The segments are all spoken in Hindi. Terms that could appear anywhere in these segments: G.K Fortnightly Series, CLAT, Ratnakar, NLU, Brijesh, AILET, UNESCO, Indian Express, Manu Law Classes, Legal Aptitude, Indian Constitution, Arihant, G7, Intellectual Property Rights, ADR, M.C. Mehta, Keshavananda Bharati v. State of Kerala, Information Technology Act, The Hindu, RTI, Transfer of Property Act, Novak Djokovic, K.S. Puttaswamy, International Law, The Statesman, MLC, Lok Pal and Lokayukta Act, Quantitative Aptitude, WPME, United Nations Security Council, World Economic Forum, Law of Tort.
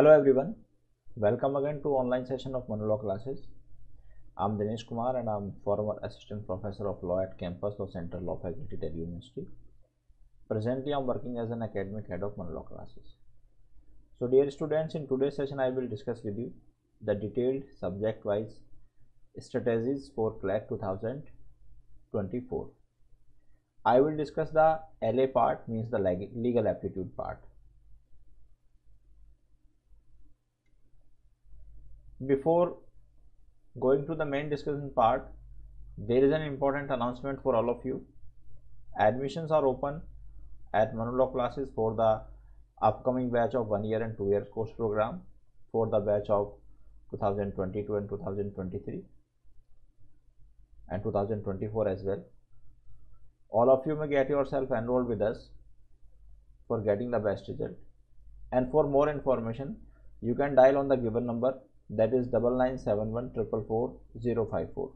Hello everyone, welcome again to online session of Manu Law Classes. I am Jinesh Kumar and I am former assistant professor of law at campus of Central Law Faculty, Delhi University. Presently I am working as an academic head of Manu Law Classes. So dear students, in today's session I will discuss with you the detailed subject wise strategies for CLAT 2024. I will discuss the LA part, means the legal aptitude part. Before going to the main discussion part, there is an important announcement for all of you. Admissions are open at Manu Law Classes for the upcoming batch of 1 year and 2 year course program for the batch of 2022 and 2023 and 2024 as well. All of you may get yourself enrolled with us for getting the best result. And for more information, you can dial on the given number, that is 9971444054.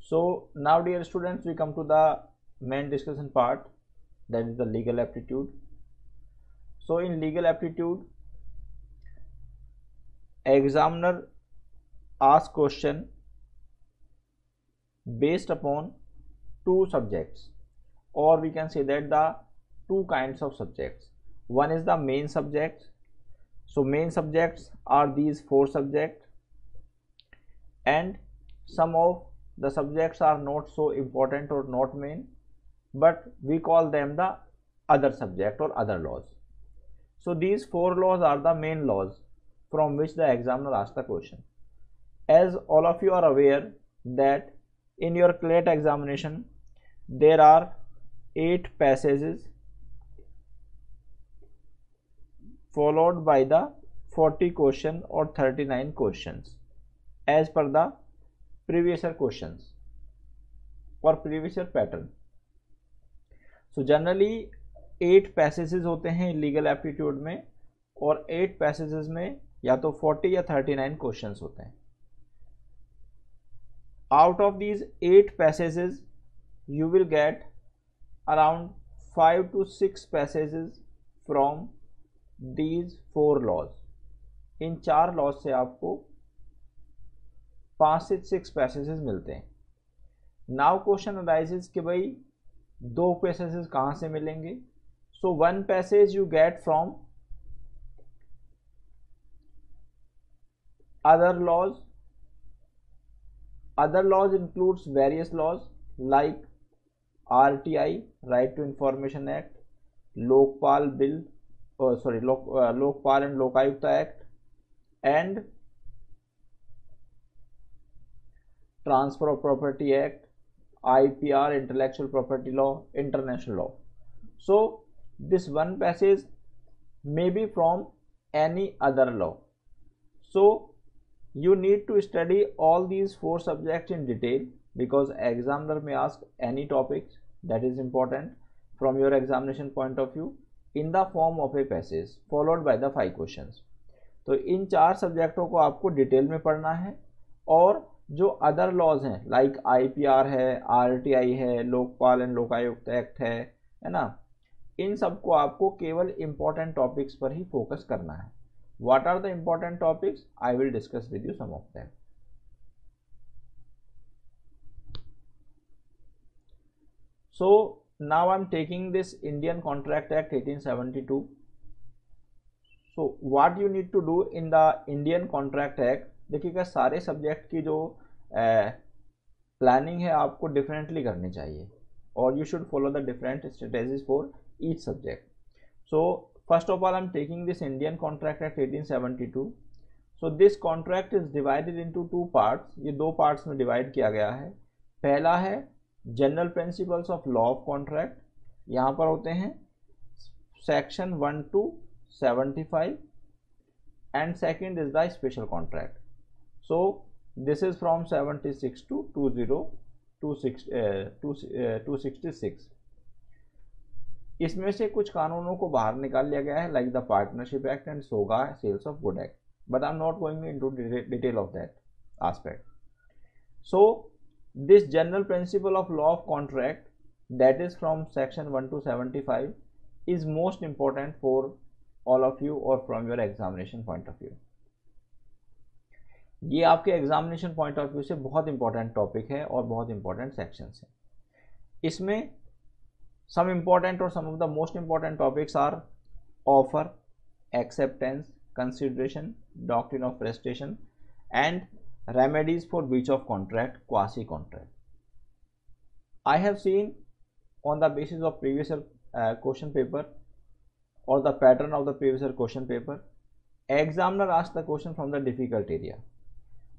So now dear students, we come to the main discussion part, that is the legal aptitude. So in legal aptitude, examiner asks question based upon two subjects, or we can say that the two kinds of subjects. One is the main subjects. So main subjects are these four subjects, and some of the subjects are not so important or not main, but we call them the other subject or other laws. So these four laws are the main laws from which the examiner asks the question. As all of you are aware that in your CLAT examination there are 8 passages followed by the 40 question or 39 questions as per the previous year questions or previous year pattern. So generally 8 passages होते हैं लीगल एप्टीट्यूड में, और 8 passages में या तो 40 या 39 questions होते हैं. Out of these 8 passages you will get around 5 to 6 passages from these 4 laws. In 4 laws से आपको 5 से 6 passages मिलते हैं. Now question arises कि भाई 2 passages कहाँ से मिलेंगे? So one passage you get from other laws. Other laws includes various laws like RTI, Right to Information Act, Lok Pal and Lokayukta Act, and Transfer of Property Act, IPR, Intellectual Property Law, International Law. So this one passage may be from any other law. So you need to study all these 4 subjects in detail, because examiner may ask any topics that is important from your examination point of view in the form of a passage followed by the 5 questions. तो इन 4 सब्जेक्टों को आपको डिटेल में पढ़ना है, और जो अदर लॉज हैं लाइक IPR है, RTI है, लोकपाल एंड लोकायुक्त एक्ट है ना, इन सब को आपको केवल इम्पोर्टेंट टॉपिक्स पर ही फोकस करना है. What are the important topics? I will discuss with you some of them. So now I am taking this Indian Contract Act 1872. So what you need to do in the Indian Contract Act, देखिएगा सारे सब्जेक्ट की जो प्लानिंग है आपको डिफरेंटली करनी चाहिए, और you should follow the different strategies for each subject. So first of all, I am taking this Indian Contract Act 1872. So this contract is divided into 2 parts. ये 2 parts में divide किया गया है. पहला है General Principles of Law of Contract. यहाँ पर होते हैं Section 1 to 75, and second is the Special Contract. So this is from 76 to 266. इसमें से कुछ कानूनों को बाहर निकाल लिया गया है like the partnership act and सोगा sales of good act, but I am not going into detail of that aspect. So this general principle of law of contract that is from section 1 to 75 is most important for all of you or from your examination point of view. ये आपके एग्जामिनेशन पॉइंट ऑफ व्यू से बहुत इंपॉर्टेंट टॉपिक है और बहुत इंपॉर्टेंट सेक्शंस हैं. इसमें सम इम्पॉर्टेंट और some of the most important topics are offer, acceptance, consideration, doctrine of prestation, and remedies for breach of contract, quasi contract. I have seen on the basis of previous question paper or the pattern of the previous question paper, examiner asked the question from the difficult area.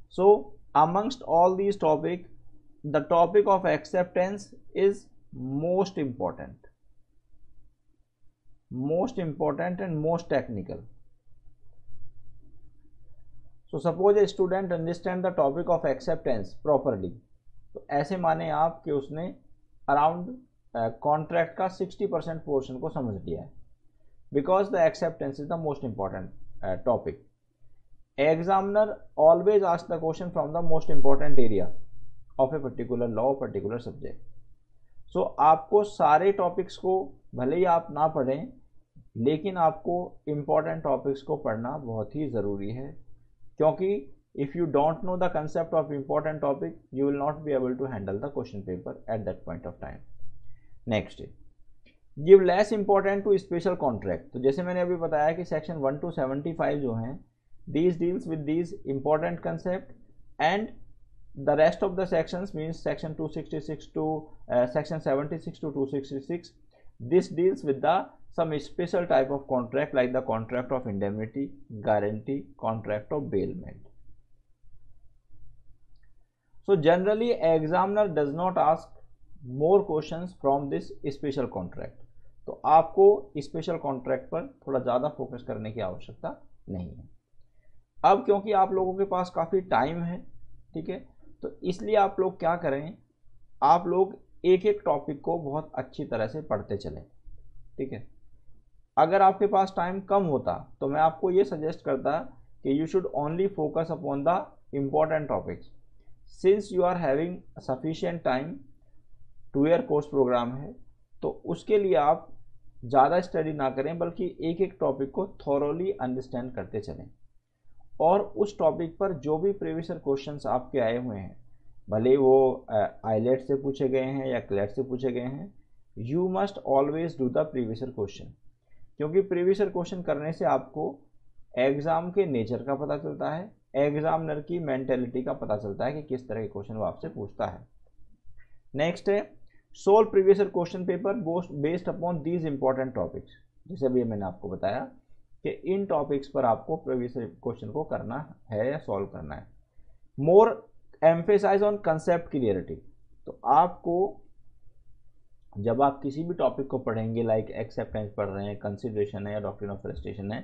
So amongst all these topics, the topic of acceptance is most important and most technical. So suppose a student understand the topic of acceptance properly. तो ऐसे माने आप कि उसने around contract का 60% portion को समझ लिया है, because the acceptance is the most important topic. Examiner always asks the question from the most important area of a particular law, particular subject. So आपको सारे टॉपिक्स को भले ही आप ना पढ़ें, लेकिन आपको इम्पॉर्टेंट टॉपिक्स को पढ़ना बहुत ही ज़रूरी है, क्योंकि if you don't know the concept of important topic you will not be able to handle the question paper at that point of time. Next, give less important to special contract. तो जैसे मैंने अभी बताया कि सेक्शन 1 to 75 जो हैं, these deals with these important concept and the rest of the sections, means section 266 to section 76 to 266, this deals with the some special type of contract like the contract of indemnity, guarantee, contract of bailment. So generally examiner does not ask more questions from this special contract. तो आपको special contract पर थोड़ा ज़्यादा focus करने की आवश्यकता नहीं है. अब क्योंकि आप लोगों के पास काफ़ी टाइम है, ठीक है, तो इसलिए आप लोग क्या करें, आप लोग एक एक टॉपिक को बहुत अच्छी तरह से पढ़ते चलें, ठीक है. अगर आपके पास टाइम कम होता तो मैं आपको ये सजेस्ट करता कि you should only focus upon the important topics. Since you are having sufficient time, 2 year course programme है, तो उसके लिए आप ज़्यादा स्टडी ना करें बल्कि एक एक टॉपिक को थॉरोली अंडरस्टैंड करते चलें और उस टॉपिक पर जो भी प्रीवियस क्वेश्चंस आपके आए हुए हैं, भले वो आईलेट से पूछे गए हैं या क्लैट से पूछे गए हैं, you must always do the previous question, क्योंकि प्रीवियस क्वेश्चन करने से आपको एग्ज़ाम के नेचर का पता चलता है, एग्जामिनर की मेंटेलिटी का पता चलता है कि किस तरह के क्वेश्चन वो आपसे पूछता है. नेक्स्ट है, solve previous question paper based upon these important topics. जैसे अभी मैंने आपको बताया कि इन टॉपिक्स पर आपको प्रीवियस क्वेश्चन को करना है या सॉल्व करना है. More emphasise on concept clarity. तो आपको जब आप किसी भी टॉपिक को पढ़ेंगे, लाइक एक्सेप्टेंस पढ़ रहे हैं, कंसिडरेशन है या डॉक्ट्रिन ऑफ प्रेस्टेशन है,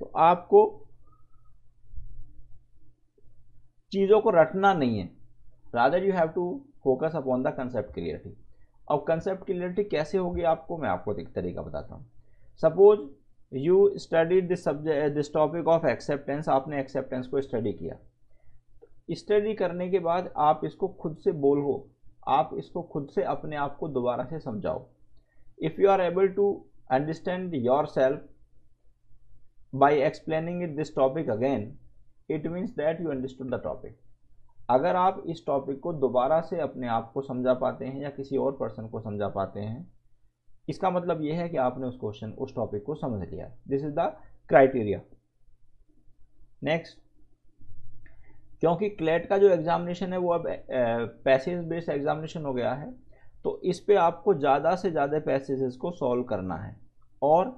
तो आपको चीज़ों को रटना नहीं है, rather you have to focus upon the concept clarity. अब कंसेप्ट क्लियरिटी कैसे होगी आपको, मैं आपको एक तरीका बताता हूँ. Suppose you studied this subject, this topic of acceptance, आपने एक्सेप्टेंस को स्टडी किया. स्टडी करने के बाद आप इसको खुद से बोलो, आप इसको खुद से अपने आप को दोबारा से समझाओ. If you are able to understand yourself by explaining it this topic again, it means that you understood the topic. अगर आप इस टॉपिक को दोबारा से अपने आप को समझा पाते हैं या किसी और पर्सन को समझा पाते हैं, इसका मतलब यह है कि आपने उस क्वेश्चन, उस टॉपिक को समझ लिया. This is the criteria. Next, क्योंकि क्लैट का जो एग्जामिनेशन है वो अब पैसेज बेस्ड एग्जामिनेशन हो गया है, तो इस पे आपको ज़्यादा से ज़्यादा पैसेजेस को सॉल्व करना है और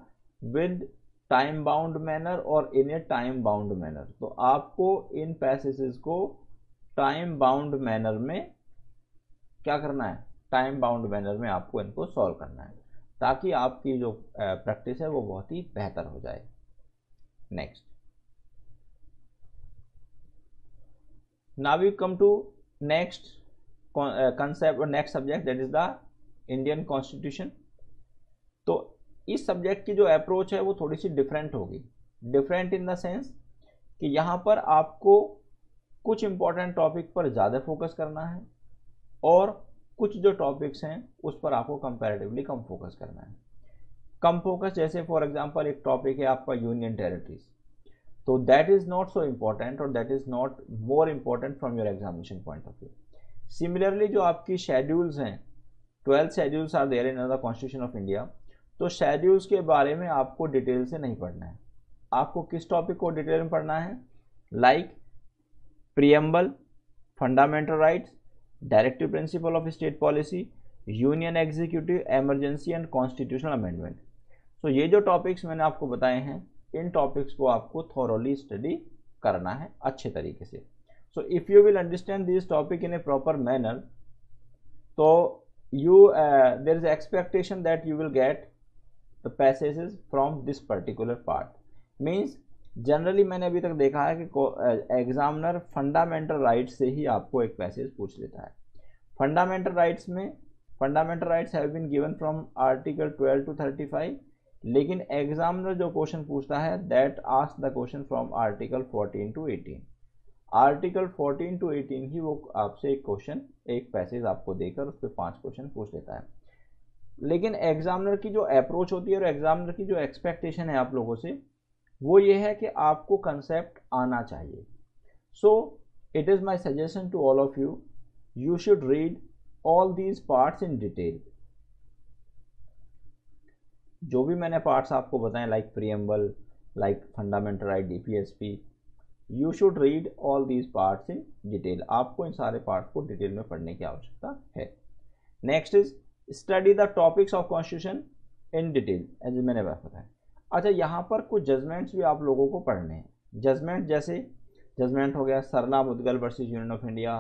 विद टाइम बाउंड मैनर और in a time bound manner. तो आपको इन पैसेजेस को टाइम बाउंड मैनर में क्या करना है, टाइम बाउंड मैनर में आपको इनको सॉल्व करना है ताकि आपकी जो प्रैक्टिस है वो बहुत ही बेहतर हो जाए. Next, now we come to next concept और next subject, that is the Indian constitution. तो इस सब्जेक्ट की जो अप्रोच है वो थोड़ी सी डिफरेंट होगी. डिफरेंट इन द सेंस कि यहाँ पर आपको कुछ इंपॉर्टेंट टॉपिक पर ज़्यादा फोकस करना है और कुछ जो टॉपिक्स हैं उस पर आपको कंपैरेटिवली कम फोकस करना है. कम फोकस, जैसे फॉर एग्जांपल एक टॉपिक है आपका यूनियन टेरिटरीज, तो that is not so important और that is not more important from your examination point of view. Similarly जो आपकी शेड्यूल्स हैं, 12 schedules are there in the constitution of India, तो शेड्यूल्स के बारे में आपको डिटेल से नहीं पढ़ना है. आपको किस टॉपिक को डिटेल में पढ़ना है? Like preamble, fundamental rights, directive principle of state policy, union executive, emergency and constitutional amendment. तो ये जो टॉपिक्स मैंने आपको बताए हैं, इन टॉपिक्स को आपको थॉरली स्टडी करना है अच्छे तरीके से. So if you will understand this topic in a proper manner, तो you there is expectation that you will get the passages from this particular part. Means generally मैंने अभी तक देखा है कि एग्जामिनर फंडामेंटल राइट्स से ही आपको एक पैसेज पूछ लेता है. फंडामेंटल राइट्स में fundamental rights have been given from article 12 to 35, लेकिन एग्जामिनर जो क्वेश्चन पूछता है that ask the question from article 14 to 18. Article 14 to 18 ही वो आपसे एक क्वेश्चन, एक पैसेज आपको देकर उस पर 5 क्वेश्चन पूछ लेता है. लेकिन एग्जामिनर की जो अप्रोच होती है और एग्जामिनर की जो एक्सपेक्टेशन है आप लोगों से, वो ये है कि आपको कंसेप्ट आना चाहिए. So it is my suggestion to all of you, you should read all these parts in detail. जो भी मैंने पार्ट्स आपको बताए, like preamble, like fundamental right, DPSP, you should read all these parts in detail. आपको इन सारे पार्ट को डिटेल में पढ़ने की आवश्यकता है. Next is study the topics of constitution in detail, as मैंने बताया. अच्छा, यहाँ पर कुछ जजमेंट्स भी आप लोगों को पढ़ने हैं. जजमेंट जैसे जजमेंट हो गया Sarla Mudgal versus union of India,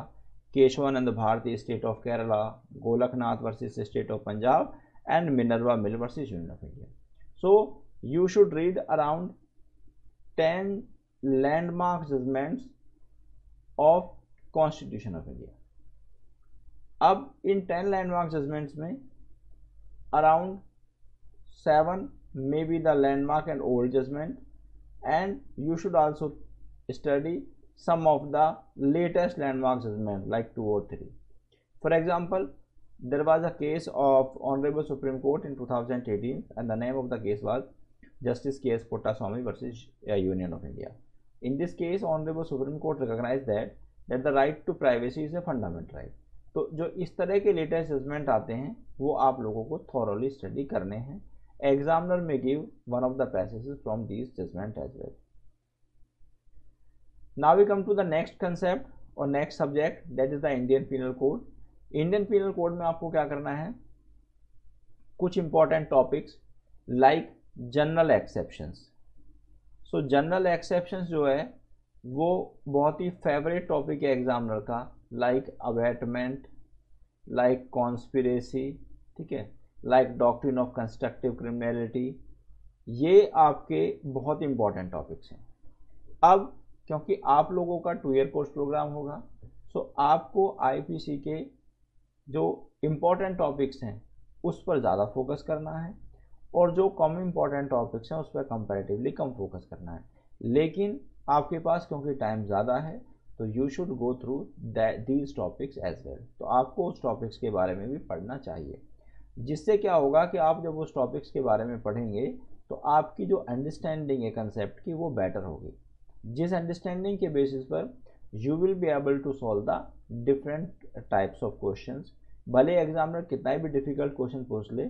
Kesavananda Bharati state of Kerala, Golaknath versus state of Punjab and Minerva mill versus union of India. So you should read around 10 landmark judgments of constitution of India. अब इन 10 लैंडमार्क जजमेंट्स में around 7 may be the landmark and old judgment, and you should also study some of the latest landmark judgment like 2 or 3. For example, there was a case of Honorable Supreme Court in 2018, and the name of the case was Justice K.S. Puttaswamy versus Union of India. In this case, Honorable Supreme Court recognized that the right to privacy is a fundamental right. तो जो इस तरह के लेटेस्ट जजमेंट आते हैं वो आप लोगों को थॉरली स्टडी करने हैं. Examiner may give one of the passages from these judgment as well. Now we come to the next concept or next subject, that is the Indian Penal Code. Indian Penal Code में आपको क्या करना है? कुछ important topics like general exceptions. So general exceptions जो है वो बहुत ही favorite topic है examiner का, like abatement, like conspiracy, ठीक है, like doctrine of constructive criminality. ये आपके बहुत इंपॉर्टेंट टॉपिक्स हैं. अब क्योंकि आप लोगों का 2 ईयर कोर्स प्रोग्राम होगा, सो आपको आईपीसी के जो इम्पॉर्टेंट टॉपिक्स हैं उस पर ज़्यादा फोकस करना है और जो कम इम्पॉर्टेंट टॉपिक्स हैं उस पर कंपैरेटिवली कम फोकस करना है. लेकिन आपके पास क्योंकि टाइम ज़्यादा है, तो you should go through these topics as well. तो आपको उस टॉपिक्स के बारे में भी पढ़ना चाहिए, जिससे क्या होगा कि आप जब उस टॉपिक्स के बारे में पढ़ेंगे तो आपकी जो अंडरस्टैंडिंग है कंसेप्ट की वो बेटर होगी, जिस अंडरस्टैंडिंग के बेसिस पर you will be able to solve the different types of questions. भले एग्जामिनर कितना भी डिफिकल्ट क्वेश्चन पूछ ले,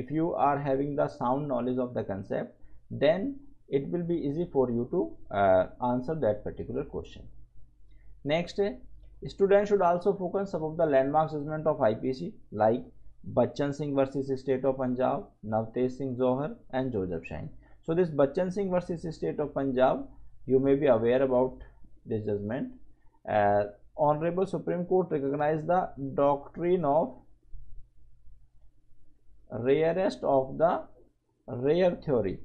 if you are having the sound knowledge of the concept then it will be easy for you to answer that particular question. Next है student should also focus some of the landmark judgment of IPC like Bachan Singh versus state of Punjab, Navtej Singh Johar and George Abshire. So this Bachan Singh versus state of Punjab, you may be aware about this judgment. Honourable supreme court recognise the doctrine of rarest of the rare theory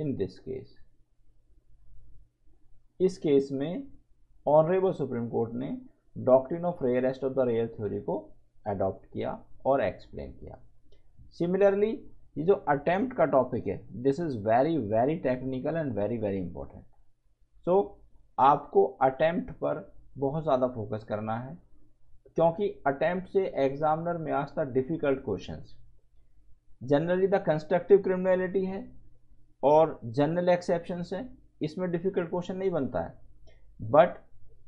in this case. इस केस में ऑनरेबल सुप्रीम कोर्ट ने doctrine of rarest of the rare theory को अडॉप्ट किया और एक्सप्लेन किया. सिमिलरली ये जो अटेम्प्ट का टॉपिक है, this is very very technical and very very important. So आपको अटेम्प्ट पर बहुत ज़्यादा फोकस करना है, क्योंकि अटेम्प्ट से एग्जामिनर में आज तक difficult questions generally the constructive criminality है और जनरल एक्सेप्शंस है, इसमें डिफिकल्ट क्वेश्चन नहीं बनता है, बट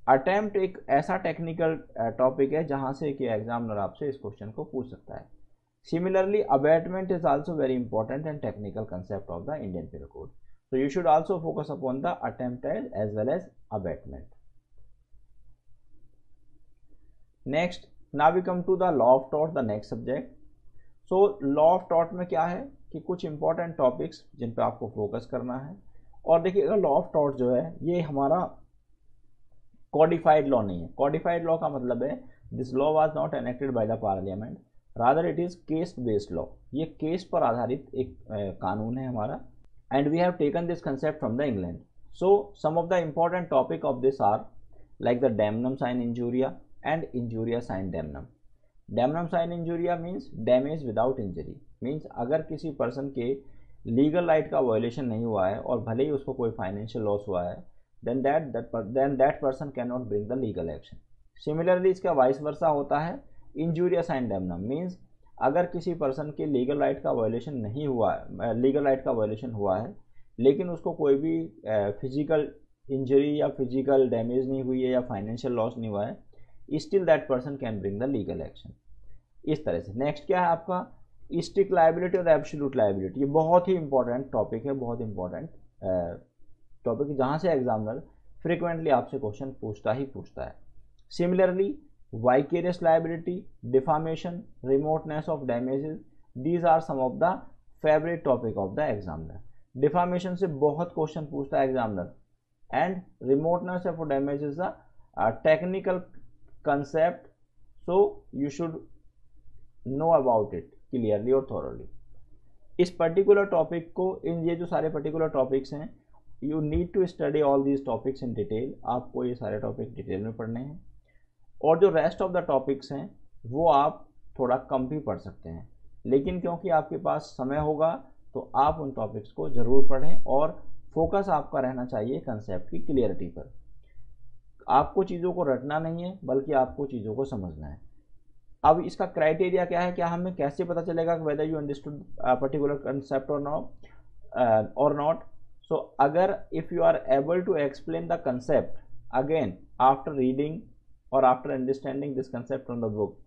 अटैम्प्ट एक ऐसा टेक्निकल टॉपिक है जहां से कि एग्जामिनर आपसे इस क्वेश्चन को पूछ सकता है। Similarly abetment is also very important and technical concept of the Indian penal code, so you should also focus upon the attempt as well as abetment. Next, now we come to the law of tort, the next subject. So law of tort में क्या है कि कुछ इंपॉर्टेंट टॉपिक्स जिन पे आपको फोकस करना है। और देखिएगा लॉ ऑफ टॉर्ट जो है ये हमारा कॉडिफाइड लॉ नहीं है। कॉडिफाइड लॉ का मतलब है this law was not enacted by the parliament, rather it is case based law. ये केस पर आधारित एक कानून है हमारा, and we have taken this concept from the England. So some of the important topic of this are like the damnum sine injuria and injuria sine damnum. Damnum sine injuria means damage without injury, means अगर किसी पर्सन के लीगल राइट का वायोलेशन नहीं हुआ है और भले ही उसको कोई फाइनेंशियल लॉस हुआ है, then that person can not bring the legal action. Similarly इसका वाइस वर्सा होता है, इंजूरिया साइन डैमनम मीन्स अगर किसी पर्सन के लीगल राइट का वायोलेशन नहीं हुआ है, लीगल राइट का वायोलेशन हुआ है लेकिन उसको कोई भी फिजिकल इंजरी या फिजिकल डैमेज नहीं हुई है या फाइनेंशियल लॉस नहीं हुआ है, still that person can bring the legal action. इस तरह से। नेक्स्ट क्या है आपका स्ट्रिक्ट लायबिलिटी और एब्सोल्यूट लायबिलिटी। ये बहुत ही इंपॉर्टेंट टॉपिक है, बहुत इंपॉर्टेंट टॉपिक जहाँ से एग्जामिनर फ्रिक्वेंटली आपसे क्वेश्चन पूछता ही पूछता है। Similarly vicarious liability, defamation, remoteness of damages, these are some of the favourite topic of the examiner. Defamation से बहुत क्वेश्चन पूछता है examiner, and remoteness of damage is a technical concept, so you should know about it clearly और थॉरली। इस पर्टिकुलर टॉपिक को, इन ये जो सारे पर्टिकुलर टॉपिक्स हैं, you need to study all these topics in detail. आपको ये सारे टॉपिक डिटेल में पढ़ने हैं, और जो रेस्ट ऑफ द टॉपिक्स हैं वो आप थोड़ा कम भी पढ़ सकते हैं, लेकिन क्योंकि आपके पास समय होगा तो आप उन टॉपिक्स को ज़रूर पढ़ें, और फोकस आपका रहना चाहिए कंसेप्ट की क्लियरिटी पर। आपको चीज़ों को रटना नहीं है, बल्कि आपको चीज़ों को समझना है। अब इसका क्राइटेरिया क्या है, क्या हमें कैसे पता चलेगा कि whether you understood particular concept और नॉट। सो अगर if you are able to explain the concept again after reading और after understanding this concept from the book,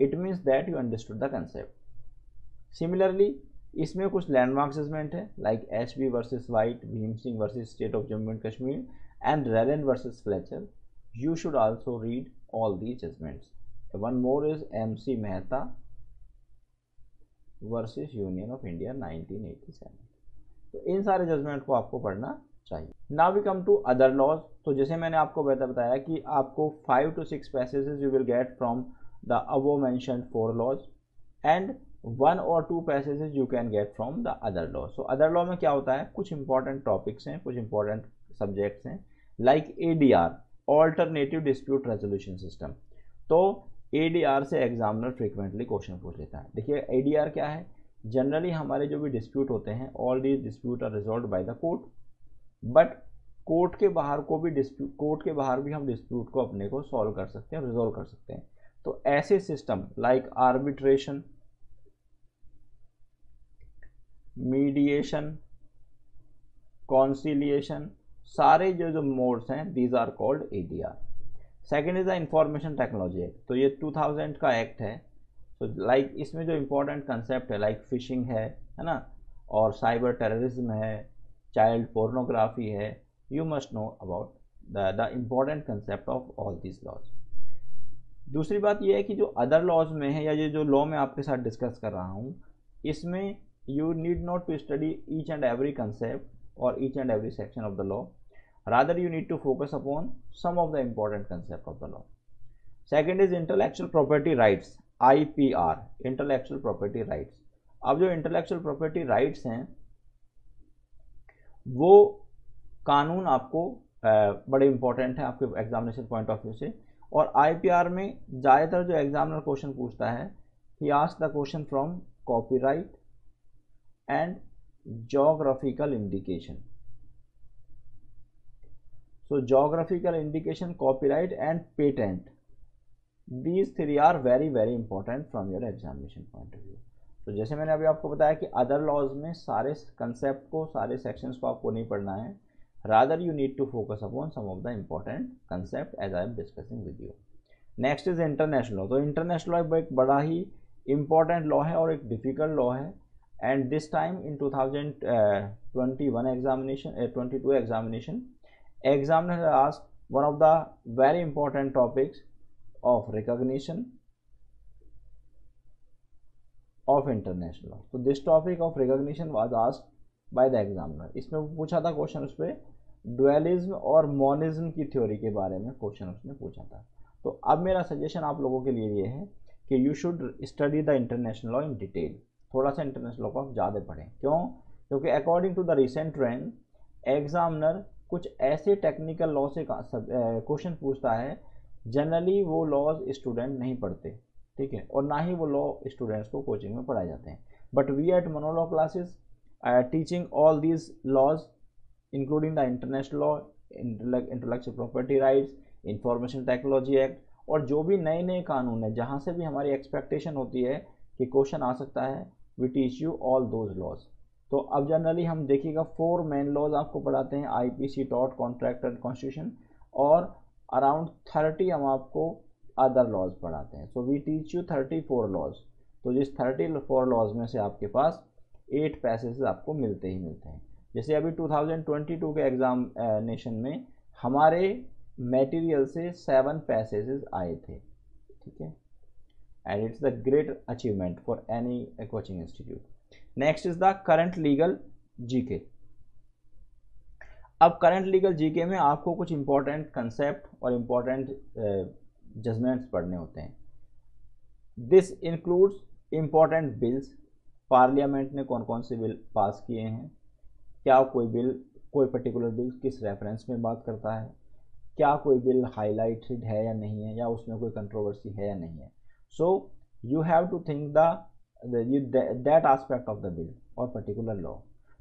it means that you understood the concept. Similarly इसमें कुछ लैंडमार्क जजमेंट है like H.B. Versus White, Bhim Singh versus state of Jammu and Kashmir and Rylands versus Fletcher. You should also read all the judgments. One more is MC Mehta versus union of India 1987। तो इन सारे जजमेंट को आपको पढ़ना चाहिए। Now we come to other laws. तो जैसे मैंने आपको बताया कि आपको 5 to 6 passages you will get from the above mentioned 4 laws, and 1 or 2 passages you can get from the other law. So other law में क्या होता है, कुछ इंपॉर्टेंट टॉपिक्स हैं, कुछ इंपॉर्टेंट सब्जेक्ट्स हैं like ADR, alternative dispute resolution system. तो ADR से एग्जामिनर फ्रीक्वेंटली क्वेश्चन पूछ लेता है। देखिए ADR क्या है, जनरली हमारे जो भी डिस्प्यूट होते हैं, all these dispute are resolved by the court, but court के बाहर भी हम डिस्प्यूट को अपने को सॉल्व कर सकते हैं, रिजॉल्व कर सकते हैं। तो ऐसे system like arbitration, mediation, conciliation, सारे जो मोड्स हैं, these are called ADR। Second is the information technology act. तो ये 2000 का एक्ट है। तो लाइक इसमें जो इम्पोर्टेंट कंसेप्ट है लाइक फिशिंग है ना, और साइबर टेररिज्म है, चाइल्ड पोर्नोग्राफी है। You must know about the important concept of all this laws. दूसरी बात ये है कि जो अदर लॉज में है, या ये जो लॉ में आपके साथ डिस्कस कर रहा हूँ, इसमें you need not to study each and every concept और each and every section of the law, rather you need to focus upon some of the important concept of the law. Second is intellectual property rights, IPR, intellectual property rights. अब जो intellectual property rights हैं वो कानून आपको बड़े इंपॉर्टेंट हैं आपके एग्जामिनेशन पॉइंट ऑफ व्यू से, और IPR में ज़्यादातर जो एग्जामिनर क्वेश्चन पूछता है, he asks the question from copyright and geographical indication. So geographical indication, copyright and patent, these three are very, very important from your examination point of view. तो जैसे मैंने अभी आपको बताया कि अदर लॉज में सारे कंसेप्ट को, सारे सेक्शंस को आपको नहीं पढ़ना है, rather you need to focus upon some of the important concept as I am discussing with you. Next is international law. तो इंटरनेशनल लॉ एक बड़ा ही इम्पॉर्टेंट लॉ है और एक डिफिकल्ट लॉ है, and this time in 2021 22 examiner asked one of the very important topics of recognition of international law. So this topic of recognition was asked by the examiner. इसमें पूछा था क्वेश्चन, उस पर ड्वेलिज्म और मोनिज्म की थ्योरी के बारे में क्वेश्चन उसने पूछा था। तो अब मेरा सजेशन आप लोगों के लिए ये है कि you should study the international law in detail. थोड़ा सा इंटरनेशनल लॉ को आप ज़्यादा पढ़ें, क्यों? क्योंकि according to the recent trend examiner कुछ ऐसे टेक्निकल लॉ से क्वेश्चन पूछता है, जनरली वो लॉज स्टूडेंट नहीं पढ़ते, ठीक है, और ना ही वो लॉ स्टूडेंट्स को कोचिंग में पढ़ाए जाते हैं। But we at Manu law classes teaching all these laws including the international law, intellectual property rights, information technology act, और जो भी नए नए कानून है जहाँ से भी हमारी एक्सपेक्टेशन होती है कि क्वेश्चन आ सकता है, we teach you all those laws. तो अब जनरली हम देखिएगा 4 मेन लॉज आपको पढ़ाते हैं, IPC, tort, contract and constitution, और अराउंड 30 हम आपको अदर लॉज पढ़ाते हैं। So we teach you 34 laws. तो जिस 34 लॉज में से आपके पास 8 पैसेज आपको मिलते ही मिलते हैं। जैसे अभी 2022 के एग्जामिनेशन में हमारे मटेरियल से 7 पैसेजेस आए थे, ठीक है, and it's the great achievement for any coaching institute. Next is the current legal GK. अब करंट लीगल जीके में आपको कुछ इंपॉर्टेंट कंसेप्ट और इंपॉर्टेंट जजमेंट्स पढ़ने होते हैं। This includes important bills, parliament ने कौन कौन से बिल पास किए हैं, क्या कोई बिल, कोई पर्टिकुलर बिल किस रेफरेंस में बात करता है, क्या कोई बिल हाईलाइटेड है या नहीं है, या उसमें कोई कंट्रोवर्सी है या नहीं है। So you have to think that aspect of the bill और पर्टिकुलर लॉ।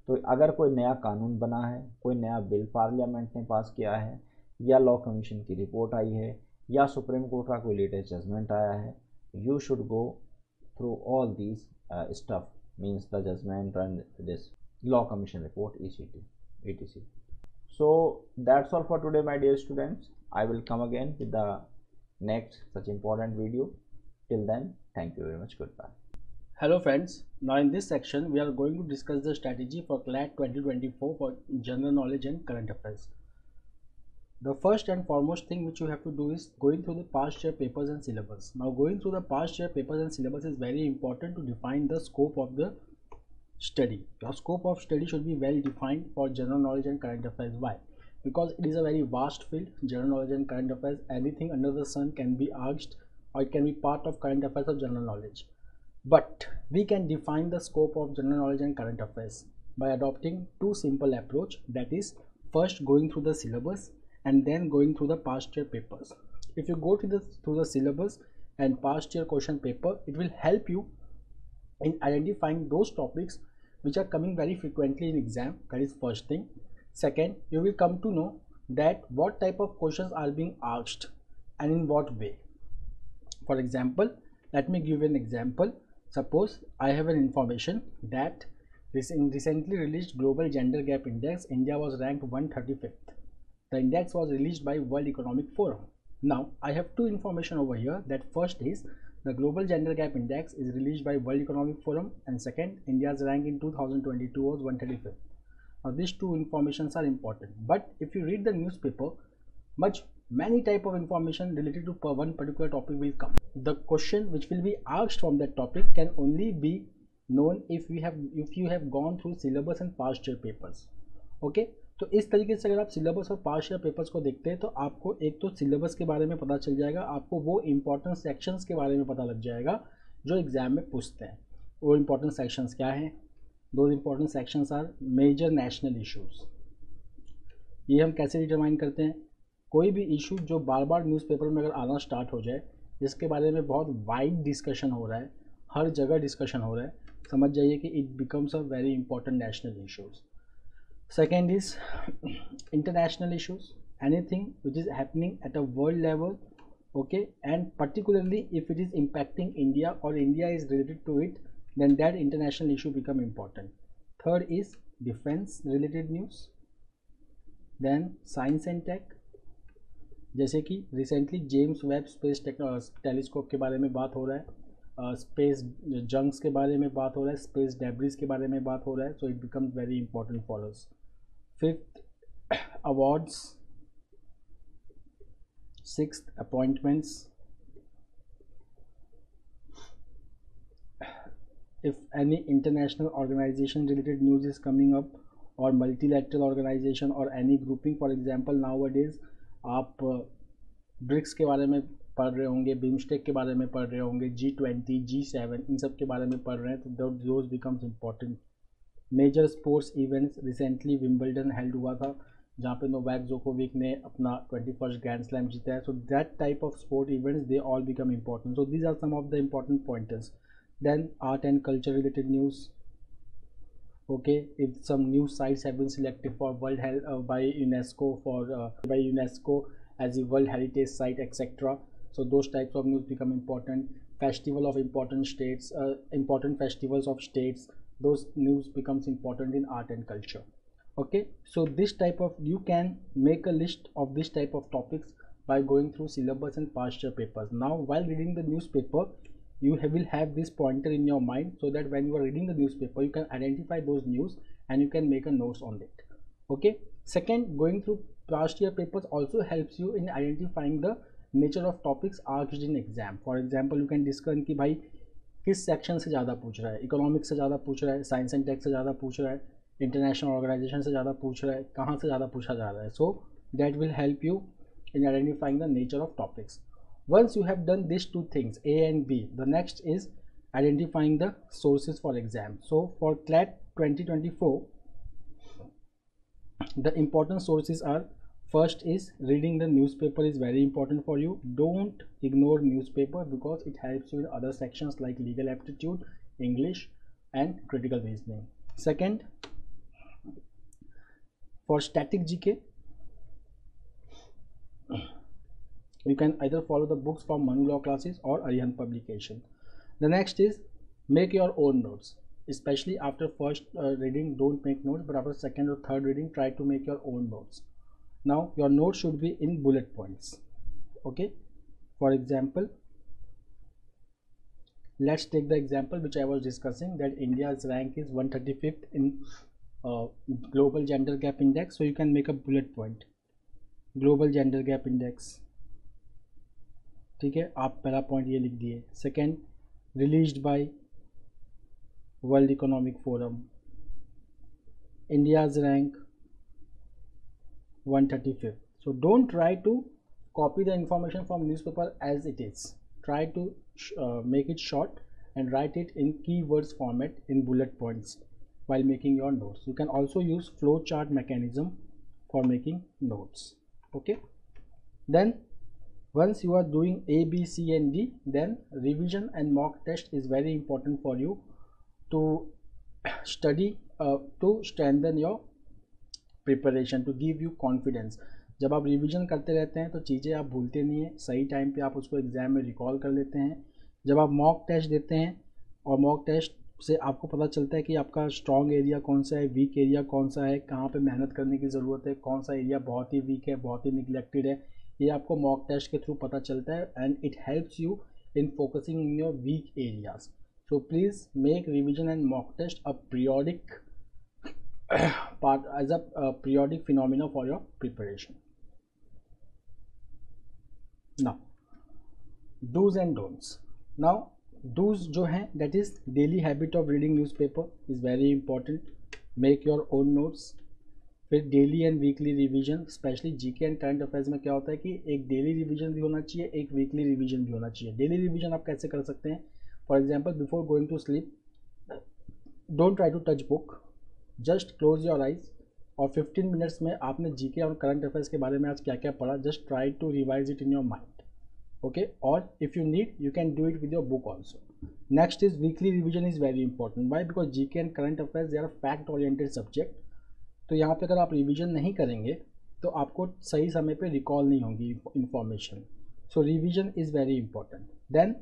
तो अगर कोई नया कानून बना है, कोई नया बिल पार्लियामेंट ने पास किया है, या लॉ कमीशन की रिपोर्ट आई है, या सुप्रीम कोर्ट का कोई लेटेस्ट जजमेंट आया है, you should go through all this stuff, means the judgment and this law commission report ECT। So that's all for today my dear students. I will come again with the next such important video. Till then, thank you very much, good bye. Hello friends, now in this section we are going to discuss the strategy for CLAT 2024 for general knowledge and current affairs. The first and foremost thing which you have to do is going through the past year papers and syllabus. Now going through the past year papers and syllabus is very important to define the scope of the study. Your scope of study should be well defined for general knowledge and current affairs. Why? Because it is a very vast field, general knowledge and current affairs, anything under the sun can be asked or it can be part of current affairs of general knowledge. But we can define the scope of general knowledge and current affairs by adopting 2 simple approach, that is first going through the syllabus and then going through the past year papers. If you go through the syllabus and past year question paper, it will help you in identifying those topics which are coming very frequently in exam. That is first thing. Second, you will come to know that what type of questions are being asked and in what way. For example, let me give an example. Suppose I have an information that this in recently released Global Gender Gap Index, India was ranked 135th. The index was released by World Economic Forum. Now I have 2 information over here. That first is the Global Gender Gap Index is released by World Economic Forum, and second, India's rank in 2022 was 135th. Now these 2 informations are important. But if you read the newspaper, many type of information related to one particular topic will come. The question which will be asked from that topic can only be known if you have gone through syllabus and past year papers. Okay, तो इस तरीके से अगर आप syllabus और past year papers को देखते हैं तो आपको एक तो syllabus के बारे में पता चल जाएगा, आपको वो important sections के बारे में पता लग जाएगा जो exam में पूछते हैं। वो important sections क्या हैं? Those important sections are major national issues. ये हम कैसे determine करते हैं? कोई भी इशू जो बार बार न्यूज़पेपर में अगर आना स्टार्ट हो जाए, जिसके बारे में बहुत वाइड डिस्कशन हो रहा है, हर जगह डिस्कशन हो रहा है, समझ जाइए कि it becomes a very important national issues. Second is international issues, anything which is happening at a world level, okay, and particularly if it is impacting India और India is related to it, then that international issue become important. Third is defense related news, then science and tech, जैसे कि recently James Webb space telescope के बारे में बात हो रहा है, स्पेस जंक्स के बारे में बात हो रहा है, स्पेस डेब्रिज के बारे में बात हो रहा है, so it becomes very important for us. Fifth awards, sixth appointments, if any international organization related news is coming up or multilateral organization or any grouping, for example nowadays आप ब्रिक्स के बारे में पढ़ रहे होंगे, बिम्स्टेक के बारे में पढ़ रहे होंगे, G20, G7 इन सब के बारे में पढ़ रहे हैं, तो those becomes important. Major sports events, recently Wimbledon held हुआ था जहाँ पे नोवैक जोकोविक ने अपना 21st ग्रैंड स्लैम जीता है, so that type of sport events they all become important. So these are some of the important pointers. Then art and culture related news. Okay, if some news sites have been selected for World Health by UNESCO as a World Heritage Site, etc. So those types of news become important. Festival of important states, important festivals of states. Those news becomes important in art and culture. Okay, so this type of, you can make a list of this type of topics by going through syllabus and past year papers. Now, while reading the newspaper, you will have this pointer in your mind so that when you are reading the newspaper you can identify those news and you can make a notes on it. Okay, second, going through past year papers also helps you in identifying the nature of topics asked in exam. For example, you can discuss कि भाई किस सेक्शन से ज़्यादा पूछ रहा है, इकोनॉमिक्स से ज़्यादा पूछ रहा है, साइंस एंड टेक से ज़्यादा पूछ रहा है, इंटरनेशनल ऑर्गेनाइजेशन से ज़्यादा पूछ रहा है, कहाँ से ज़्यादा पूछा जा रहा है. So that will help you in identifying the nature of topics. Once you have done these two things, A and B, the next is identifying the sources for exam. So for CLAT 2024, the important sources are, first is reading the newspaper is very important for you. Don't ignore newspaper because it helps you in other sections like legal aptitude, English and critical reasoning. Second, for static GK, you can either follow the books from Manu Law Classes or Arihant publication. The next is make your own notes, especially after first reading. Don't make notes, but after second or third reading try to make your own notes. Now your notes should be in bullet points. Okay, for example, let's take the example which I was discussing, that India's rank is 135th in Global Gender Gap Index. So you can make a bullet point, Global Gender Gap Index. ठीक है, आप पहला पॉइंट ये लिख दिए. Second, released by world economic forum, India's rank 135. So don't try to copy the information from newspaper as it is, try to make it short and write it in keywords format in bullet points while making your notes. You can also use flow chart mechanism for making notes. Okay, then once you are doing A, B, C and D, then revision and mock test is very important for you to study, to strengthen your preparation, to give you confidence. जब आप रिविजन करते रहते हैं तो चीज़ें आप भूलते नहीं हैं, सही टाइम पे आप उसको एग्ज़ाम में रिकॉल कर लेते हैं. जब आप मॉक टेस्ट देते हैं और मॉक टेस्ट से आपको पता चलता है कि आपका स्ट्रॉन्ग एरिया कौन सा है, वीक एरिया कौन सा है, कहाँ पे मेहनत करने की ज़रूरत है, कौन सा एरिया बहुत ही वीक है, बहुत ही निगलेक्टेड है, ये आपको मॉक टेस्ट के थ्रू पता चलता है. And it helps you in focusing in your weak areas. So please make revision and mock test a periodic part, as a periodic phenomena for your preparation. Now dos and don'ts. Now dos जो हैं, that is daily habit of reading newspaper is very important. Make your own notes. फिर daily and weekly revision, specially GK and current affairs में क्या होता है कि एक डेली रिवीजन भी होना चाहिए, एक वीकली रिवीजन भी होना चाहिए. डेली रिवीजन आप कैसे कर सकते हैं? For example, before going to sleep don't try to touch book, just close your eyes और 15 मिनट्स में आपने जीके और करंट अफेयर्स के बारे में आज क्या क्या पढ़ा, just try to revise it in your mind. Okay, और if you need you can do it with your book also. Next is weekly revision is very important. Why? Because GK and current affairs they are fact oriented subject. तो यहाँ पे अगर आप रिवीजन नहीं करेंगे तो आपको सही समय पे रिकॉल नहीं होंगी information. So revision is very important. Then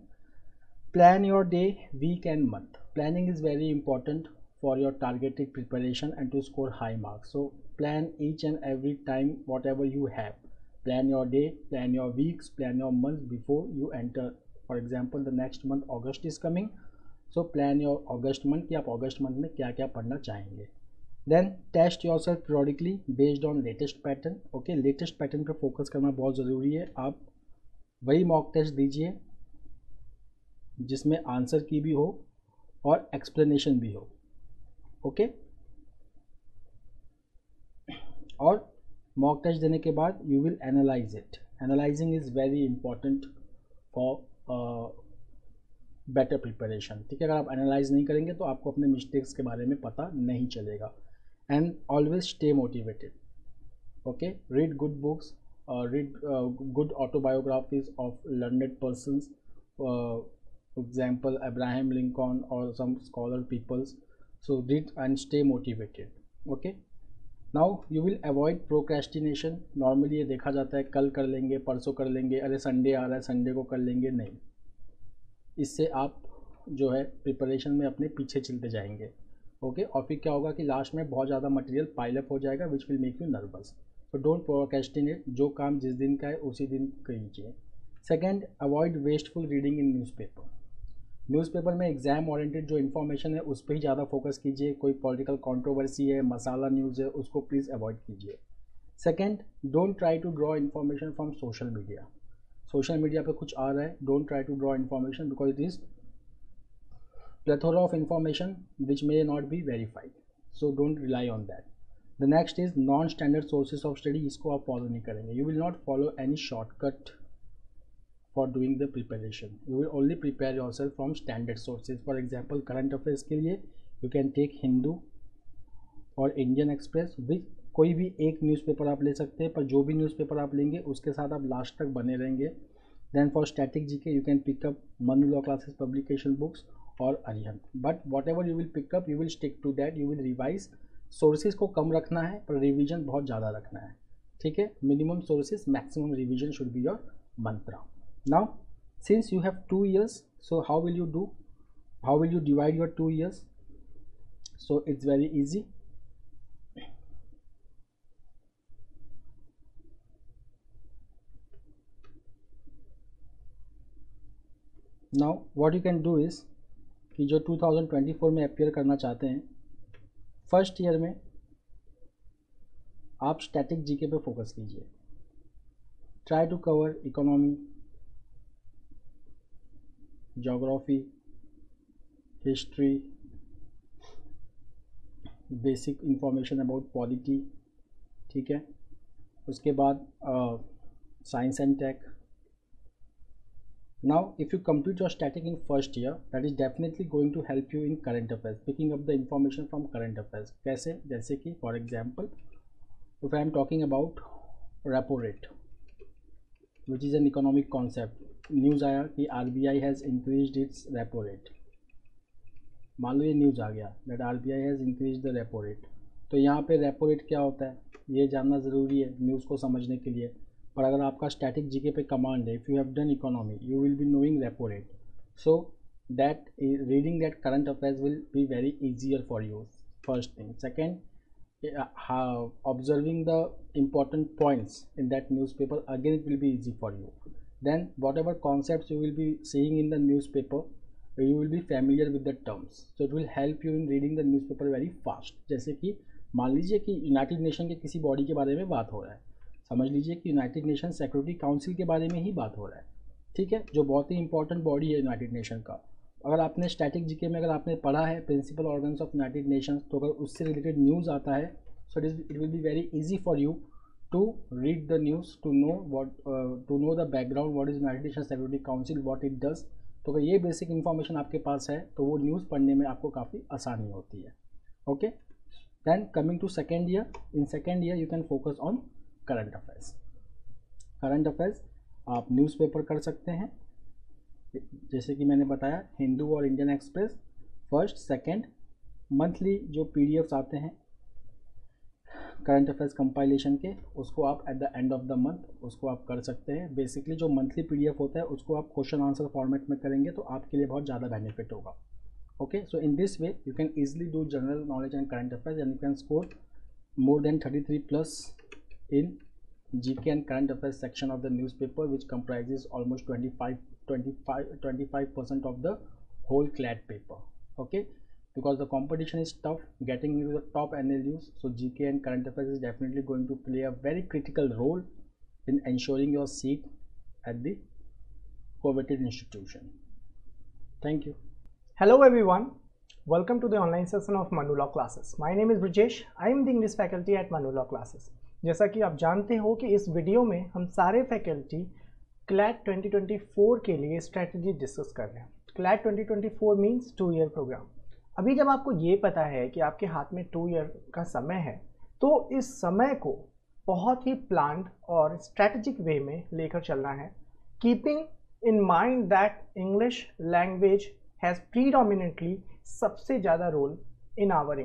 plan your day, week and month. planning is very important for your targeted preparation and to score high marks. So plan each and every time whatever you have. Plan your day, plan your weeks, plan your months before you enter. For example, the next month August is coming, so plan your August month कि आप August month में क्या क्या पढ़ना चाहेंगे. Then test yourself periodically based on latest pattern. Okay, latest pattern पर focus करना बहुत ज़रूरी है. आप वही mock test दीजिए जिसमें आंसर की भी हो और एक्सप्लेनेशन भी हो. ओके, और मॉक टेस्ट देने के बाद you will analyse it. Analysing is very important for better preparation. ठीक है, अगर आप एनालाइज नहीं करेंगे तो आपको अपने मिस्टेक्स के बारे में पता नहीं चलेगा. And always stay motivated. Okay, read good books, read good autobiographies of learned persons, example Abraham Lincoln और some scholar peoples. So read and stay motivated. Okay. Now you will avoid procrastination. Normally ये देखा जाता है कल कर लेंगे, परसों कर लेंगे, अरे संडे आ रहा है संडे को कर लेंगे. नहीं, इससे आप जो है प्रिपरेशन में अपने पीछे चलते जाएंगे. ओके, और फिर क्या होगा कि लास्ट में बहुत ज़्यादा मटेरियल पाइलअप हो जाएगा which will make you nervous. So don't procrastinate. जो काम जिस दिन का है उसी दिन कीजिए. Second, avoid wasteful reading in newspaper. Newspaper में एग्ज़ाम ओरिएंटेड जो इन्फॉर्मेशन है उस पर ही ज़्यादा फोकस कीजिए. कोई पॉलिटिकल कंट्रोवर्सी है, मसाला न्यूज़ है, उसको प्लीज़ अवॉइड कीजिए. Second, don't try to draw information from social media. Social media पे कुछ आ रहा है, don't try to draw information because it is plethora of information which may not be verified. So don't rely on that. The next is non standard sources of study. इसको आप फॉलो नहीं करेंगे. You will not follow any shortcut for doing the preparation. You will only prepare yourself from standard sources. For example, current affairs के लिए you can take Hindu और Indian Express. विथ कोई भी एक newspaper आप ले सकते हैं, पर जो भी newspaper आप लेंगे उसके साथ आप last तक बने रहेंगे. Then for static GK you can pick up Manu Law Classes publication books और Arihant. But whatever you will pick up you will stick to that. You will revise. Sources को कम रखना है पर revision बहुत ज़्यादा रखना है. ठीक है, minimum sources maximum revision should be your mantra. Now since you have 2 years, so how will you do? How will you divide your 2 years? So it's very easy. Now what you can do is कि जो 2024 में appear करना चाहते हैं, first year में आप static GK पे focus कीजिए. Try to cover economy, geography, history, basic information about polity. ठीक है, उसके बाद science and tech. Now if you complete your static in first year that is definitely going to help you in current affairs, picking up the information from current affairs. कैसे? जैसे कि for example if I am talking about repo rate which is an economic concept. News आया कि RBI has increased its repo rate. मान लो ये न्यूज़ आ गया that RBI has increased the repo rate. तो यहाँ पे रेपो रेट क्या होता है ये जानना ज़रूरी है न्यूज़ को समझने के लिए. पर अगर आपका स्टैटिक जीके पे कमांड है, if you have done economy you will be knowing repo rate. So that reading that current affairs will be very easier for you. First thing. Second, observing the important points in that newspaper, again it will be easy for you. Then whatever concepts you will be seeing in the newspaper, you will be familiar with the terms. So it will help you in reading the newspaper very fast. जैसे कि मान लीजिए कि यूनाइटेड नेशन के किसी बॉडी के बारे में बात हो रहा है, समझ लीजिए कि यूनाइटेड नेशन सिक्योरिटी काउंसिल के बारे में ही बात हो रहा है. ठीक है, जो बहुत ही इंपॉर्टेंट बॉडी है यूनाइटेड नेशन का. अगर आपने स्टैटिक जीके में अगर आपने पढ़ा है principal organs of United Nation, तो अगर उससे रिलेटेड न्यूज़ आता है so it will be very easy for you to read the news, to know what to know the background, what is United Nations Security Council, what it does. तो अगर ये basic information आपके पास है तो वो news पढ़ने में आपको काफ़ी आसानी होती है. Okay, then coming to second year. In second year you can focus on current affairs. Current affairs आप newspaper कर सकते हैं जैसे कि मैंने बताया हिंदू और Indian Express. First, second, monthly जो PDFs आते हैं करंट अफेयर्स कंपाइलेशन के, उसको आप at the end of the month उसको आप कर सकते हैं. बेसिकली जो मंथली पीडीएफ होता है उसको आप क्वेश्चन आंसर फॉर्मेट में करेंगे तो आपके लिए बहुत ज़्यादा बेनिफिट होगा. Okay, so in this way you can easily do general knowledge and current affairs, and you can score more than 33+ in GK and current affairs section of the newspaper, which comprises almost 25% of the whole CLAT paper. Okay, because the competition is tough getting into the top NLUs, so GK and current affairs is definitely going to play a very critical role in ensuring your seat at the coveted institution. Thank you. Hello everyone, welcome to the online session of Manu Law Classes. My name is Brijesh, I am the English faculty at Manu Law Classes. जैसा कि आप जानते हो कि इस वीडियो में हम सारे फैकल्टी CLAT 2024 के लिए स्ट्रैटेजी डिस्कस कर रहे हैं. CLAT 2024 means 2 year programme. अभी जब आपको ये पता है कि आपके हाथ में 2 ईयर का समय है, तो इस समय को बहुत ही प्लान्ड और स्ट्रैटेजिक वे में लेकर चलना है, keeping in mind that English language has predominantly सबसे ज़्यादा role in our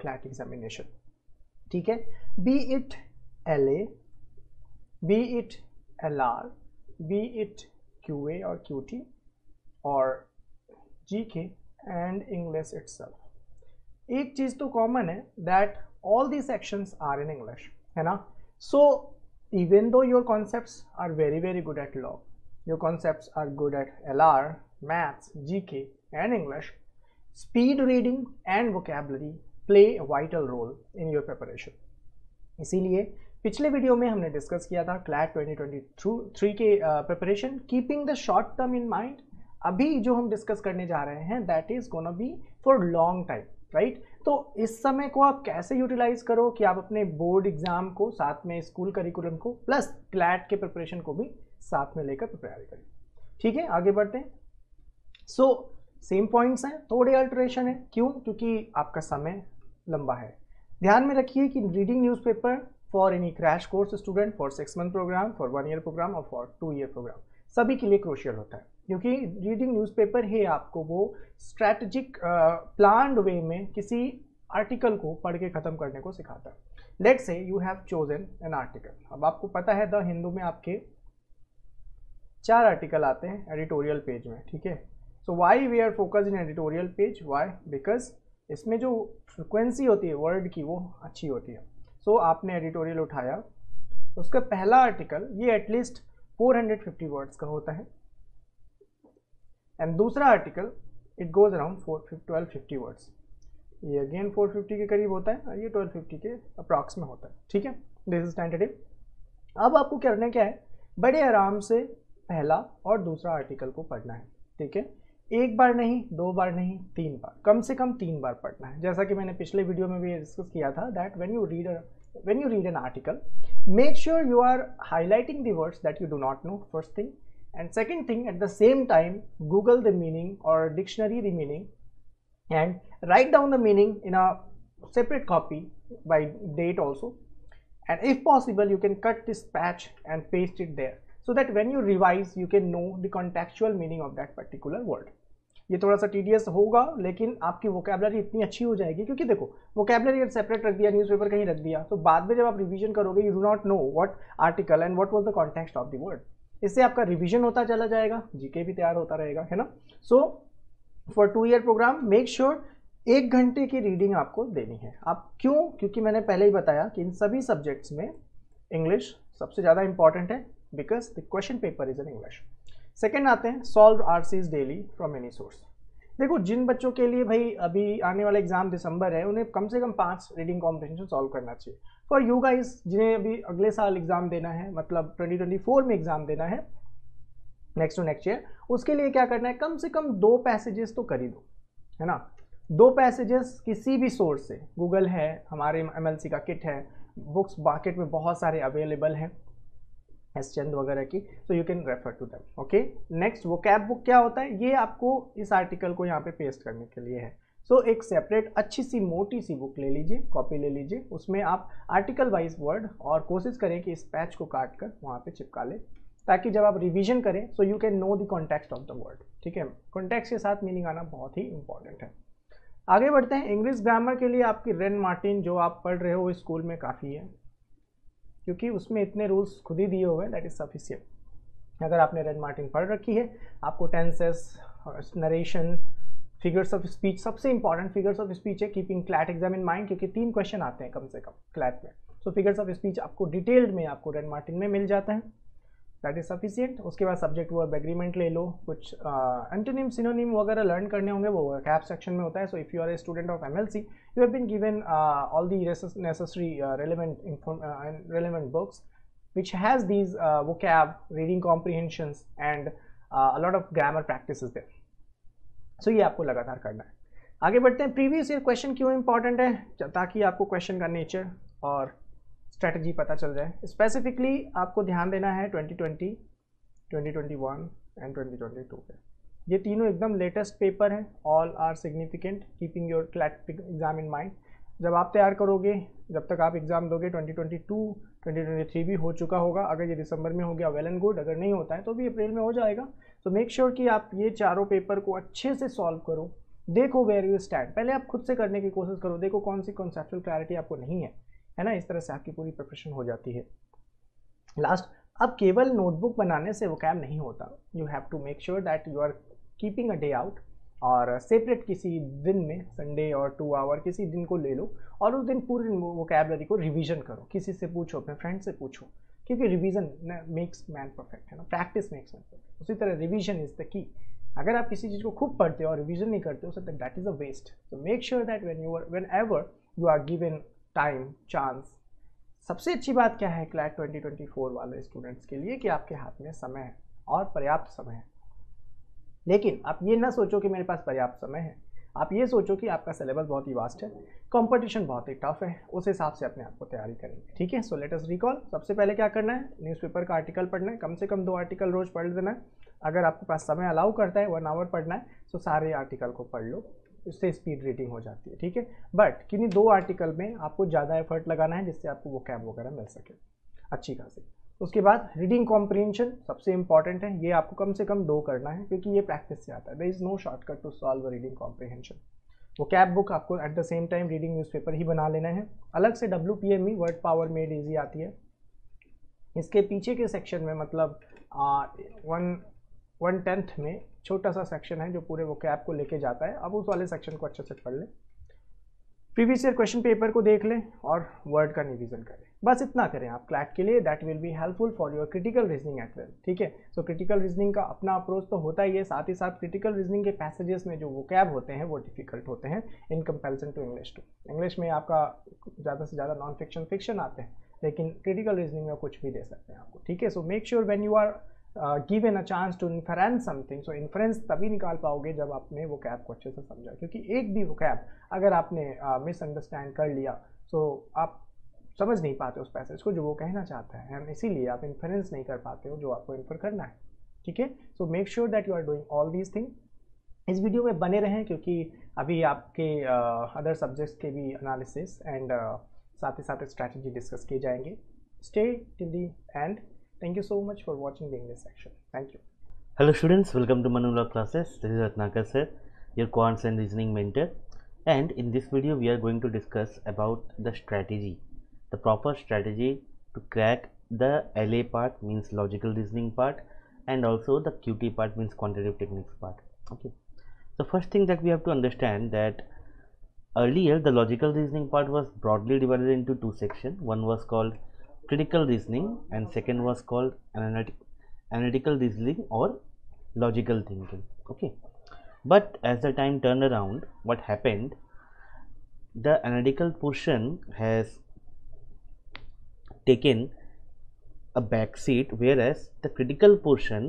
CLAT examination. ठीक है, be it LA, be it LR, be it QA और QT और GK एंड इंग्लिश इटसेल्फ. एक चीज़ तो कॉमन है that all the sections are in English, है ना. So even though your concepts are very good at law, your concepts are good at LR, maths, GK and English, speed reading and vocabulary play a vital role in your preparation. इसीलिए पिछले वीडियो में हमने डिस्कस किया था CLAT 2023 के preparation keeping the short term in mind. अभी जो हम डिस्कस करने जा रहे हैं that is gonna be for long time, right. तो इस समय को आप कैसे यूटिलाइज करो कि आप अपने बोर्ड एग्जाम को साथ में स्कूल करिकुलम को प्लस CLAT के प्रिपरेशन को भी साथ में लेकर प्रिपेयर करें. ठीक है, आगे बढ़ते हैं. सो सेम पॉइंट्स हैं, थोड़े अल्टरेशन है. क्यों? क्योंकि आपका समय लंबा है. ध्यान में रखिए कि reading newspaper for any crash course student, for 6 month programme, for 1 year programme और फॉर 2 ईयर प्रोग्राम सभी के लिए क्रूशियल होता है, क्योंकि रीडिंग न्यूज़पेपर ही आपको वो स्ट्रैटेजिक प्लान्ड वे में किसी आर्टिकल को पढ़ के ख़त्म करने को सिखाता है. Let's say you have chosen an article. अब आपको पता है द हिंदू में आपके 4 आर्टिकल आते हैं एडिटोरियल पेज में. ठीक है, so why we are focused in editorial page, why because इसमें जो फ्रिक्वेंसी होती है वर्ड की वो अच्छी होती है. सो आपने एडिटोरियल उठाया, उसका पहला आर्टिकल ये एटलीस्ट 450 वर्ड्स का होता है, एंड दूसरा article it goes around 1250 words, ये अगेन 450 के करीब होता है और ये 1250 के अप्रॉक्स में होता है. ठीक है, दिस इज टेंटेटिव. अब आपको करना क्या है, बड़े आराम से पहला और दूसरा आर्टिकल को पढ़ना है. ठीक है, एक बार नहीं, 2 बार नहीं, 3 बार, कम से कम 3 बार पढ़ना है. जैसा कि मैंने पिछले वीडियो में भी डिस्कस किया था that when you read an article make sure you are highlighting the words that you do not know, first thing, and second thing at the same time Google the meaning और dictionary the meaning and write down the meaning in a separate copy by date also, and if possible you can cut this patch and paste it there so that when you revise you can know the contextual meaning of that particular word. ये थोड़ा सा tedious होगा, लेकिन आपकी वोकेबलरी इतनी अच्छी हो जाएगी, क्योंकि देखो वोकेबलरी अगर सेपरेट रख दिया, न्यूज़पेपर कहीं रख दिया, तो बाद में जब आप रिवीजन करोगे you do not know what article and what was the context of the word. इससे आपका रिवीजन होता चला जाएगा, जीके भी तैयार होता रहेगा, है ना. So for 2 year programme make sure 1 घंटे की रीडिंग आपको देनी है. आप क्यों? क्योंकि मैंने पहले ही बताया कि इन सभी सब्जेक्ट्स में इंग्लिश सबसे ज़्यादा इंपॉर्टेंट है because the question paper is in English. Second आते हैं solve RCs daily from any source. देखो जिन बच्चों के लिए भाई अभी आने वाला एग्जाम दिसंबर है, उन्हें कम से कम 5 रीडिंग कॉम्पिटिशन सॉल्व करना चाहिए. फॉर यू गाइस जिन्हें अभी अगले साल एग्जाम देना है, मतलब 2024 में एग्जाम देना है, नेक्स्ट टू नेक्स्ट ईयर, उसके लिए क्या करना है, कम से कम 2 पैसेजेस तो कर ही दो, है ना. 2 पैसेजेस किसी भी सोर्स से, गूगल है, हमारे MLC का किट है, बुक्स मार्केट में बहुत सारे अवेलेबल हैं, चंद वगैरह की, so you can refer to them. Okay, next vocab book क्या होता है, ये आपको इस आर्टिकल को यहाँ पे पेस्ट करने के लिए है. सो एक सेपरेट अच्छी सी मोटी सी बुक ले लीजिए, कॉपी ले लीजिए, उसमें आप आर्टिकल वाइज वर्ड, और कोशिश करें कि इस पैच को काट कर वहाँ पे चिपका लें, ताकि जब आप रिविजन करें so you can know the context of the word. ठीक है, कॉन्टेक्स्ट के साथ मीनिंग आना बहुत ही इंपॉर्टेंट है. आगे बढ़ते हैं. इंग्लिश ग्रामर के लिए आपकी रेन मार्टिन जो आप पढ़ रहे हो स्कूल में काफ़ी है, क्योंकि उसमें इतने रूल्स खुद ही दिए हुए हैं, दैट इज़ सफिशियंट. अगर आपने रेड मार्टिन पढ़ रखी है, आपको tenses, narration, figures of speech सबसे इंपॉर्टेंट फिगर्स ऑफ स्पीच है, keeping CLAT exam in mind, क्योंकि 3 क्वेश्चन आते हैं कम से कम क्लैट में। सो फिगर्स ऑफ स्पीच आपको डिटेल्ड में आपको रेड मार्टिन में मिल जाता है, दैट इज सफिशियंट। उसके बाद सब्जेक्ट वर्ब एग्रीमेंट ले लो, कुछ एंटोनिम सिनोनिम वगैरह लर्न करने होंगे, वो कैप सेक्शन में होता है। So if you are a student of MLC you have been given all the necessary relevant books which has these vocab, reading comprehensions and a lot of grammar practices there. So ये आपको लगातार करना है। आगे बढ़ते हैं, प्रीवियस ईयर क्वेश्चन क्यों इंपॉर्टेंट है, ताकि आपको क्वेश्चन का नेचर और स्ट्रेटजी पता चल जाए। स्पेसिफिकली आपको ध्यान देना है 2020, 2021 एंड 2022 पे। ये तीनों एकदम लेटेस्ट पेपर हैं, all are significant, keeping your CLAT exam in mind. जब आप तैयार करोगे, जब तक आप एग्जाम दोगे, 2022 2023 भी हो चुका होगा। अगर ये दिसंबर में हो गया वेल एंड गुड, अगर नहीं होता है तो भी अप्रैल में हो जाएगा। सो मेक श्योर कि आप ये चारों पेपर को अच्छे से सॉल्व करो, देखो वेयर यू स्टैंड, पहले आप खुद से करने की कोशिश करो, देखो कौन सी कॉन्सेप्चुअल क्लैरिटी आपको नहीं है, है ना। इस तरह से आपकी पूरी प्रिपरेशन हो जाती है। लास्ट, अब केवल नोटबुक बनाने से वोकैब नहीं होता, you have to make sure that you are keeping a day out, और सेपरेट किसी दिन में संडे और 2 आवर किसी दिन को ले लो और उस दिन पूरे वोकैबुलरी को रिवीजन करो, किसी से पूछो, अपने फ्रेंड से पूछो, क्योंकि रिवीजन मेक्स मैन परफेक्ट, है ना, प्रैक्टिस मेक्स मैन परफेक्ट। उसी तरह रिवीजन इज द की। अगर आप किसी चीज़ को खूब पढ़ते हो और रिवीजन नहीं करते हो so that is a waste. So make sure that whenever you are given time chance. सबसे अच्छी बात क्या है क्लैट 2024 वाले स्टूडेंट्स के लिए कि आपके हाथ में समय है और पर्याप्त समय है, लेकिन आप ये ना सोचो कि मेरे पास पर्याप्त समय है, आप ये सोचो कि आपका सिलेबस बहुत ही वास्ट है, कंपटीशन बहुत ही टफ है, उस हिसाब से अपने आप को तैयारी करेंगे, ठीक है। सो लेट अस रिकॉल, सबसे पहले क्या करना है, न्यूज़पेपर का आर्टिकल पढ़ना है, कम से कम 2 आर्टिकल रोज पढ़ देना है, अगर आपके पास समय अलाउ करता है 1 आवर पढ़ना है तो सारे आर्टिकल को पढ़ लो, इससे स्पीड रीडिंग हो जाती है, ठीक है। बट किन्हीं 2 आर्टिकल में आपको ज़्यादा एफर्ट लगाना है जिससे आपको वोकैब वगैरह मिल सके अच्छी खासी। उसके बाद रीडिंग कॉम्प्रीहेंशन सबसे इंपॉर्टेंट है, ये आपको कम से कम 2 करना है क्योंकि ये प्रैक्टिस से आता है। There is no shortcut to solve reading comprehension. Vocab book आपको at the same time reading newspaper ही बना लेना है। अलग से WPME word power made easy आती है, इसके पीछे के सेक्शन में मतलब 1/10 में छोटा सा सेक्शन है जो पूरे वो कैप को लेके जाता है। अब उस वाले सेक्शन को अच्छे से पढ़ लें, प्रीवियस ईयर क्वेश्चन पेपर को देख लें और वर्ड का रिवीजन करें, बस इतना करें आप क्लैट के लिए। That will be helpful for your critical reasoning eight well, ठीक है। सो क्रिटिकल रीजनिंग का अपना अप्रोच तो होता ही है, साथ ही साथ क्रिटिकल रीजनिंग के पैसेजेस में जो वोकैब होते हैं वो डिफिकल्ट होते हैं इन कंपेरिजन टू इंग्लिश। में आपका ज़्यादा से ज़्यादा नॉन फिक्शन फिक्शन आते हैं, लेकिन क्रिटिकल रीजनिंग में कुछ भी दे सकते हैं आपको, ठीक है। So make sure when you are given a chance to inference something, so inference तभी निकाल पाओगे जब आपने वोकैब को अच्छे से समझा, क्योंकि एक भी वोकैब अगर आपने मिसअंडरस्टैंड कर लिया तो आप समझ नहीं पाते उस पैसेज को जो वो कहना चाहता है, एंड इसीलिए आप इन्फ्रेंस नहीं कर पाते हो जो आपको इन्फर करना है, ठीक है। So make sure that you are doing all these thing. इस वीडियो में बने रहें क्योंकि अभी आपके अदर सब्जेक्ट्स के भी एनालिसिस एंड साथ ही साथ स्ट्रैटेजी डिस्कस किए जाएंगे। Stay till the end, thank you so much for watching the English section. Thank you. Hello students, welcome to Manu Law Classes. This is Ratnakar sir, your quants and reasoning mentor, and in this video we are going to discuss about the strategy, the proper strategy to crack the LA part means logical reasoning part, and also the QT part means quantitative techniques part, okay. So first thing that we have to understand that earlier the logical reasoning part was broadly divided into 2 sections. One was called critical reasoning and second was called analytical reasoning or logical thinking, okay. But as the time turned around, what happened, the analytical portion has taken a back seat, whereas the critical portion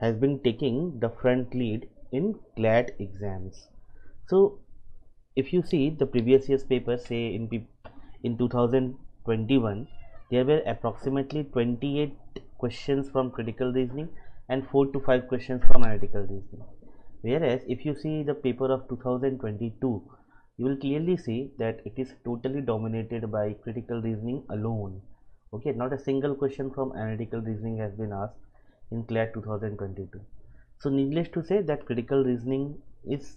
has been taking the front lead in CLAT exams. So if you see the previous year's paper, say in 2021 there were approximately 28 questions from critical reasoning and 4 to 5 questions from analytical reasoning, whereas if you see the paper of 2022 you will clearly see that it is totally dominated by critical reasoning alone, okay. Not a single question from analytical reasoning has been asked in CLAT 2022. So needless to say that critical reasoning is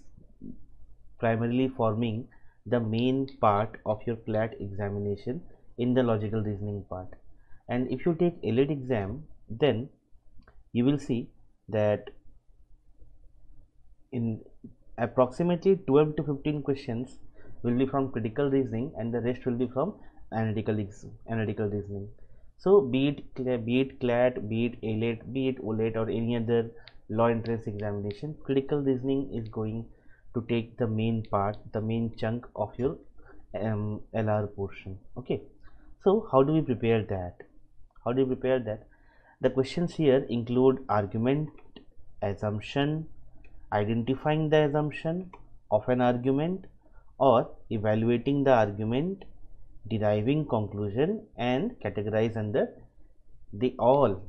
primarily forming the main part of your CLAT examination in the logical reasoning part. And if you take AILET exam, then you will see that in approximately 12 to 15 questions will be from critical reasoning and the rest will be from analytical reasoning. So be it CLAT, be it AILET, be it OLET or any other law entrance examination, critical reasoning is going to take the main part, the main chunk of your LR portion. Okay, so how do we prepare that? The questions here include argument, assumption, identifying the assumption of an argument or evaluating the argument, deriving conclusion, and categorize under all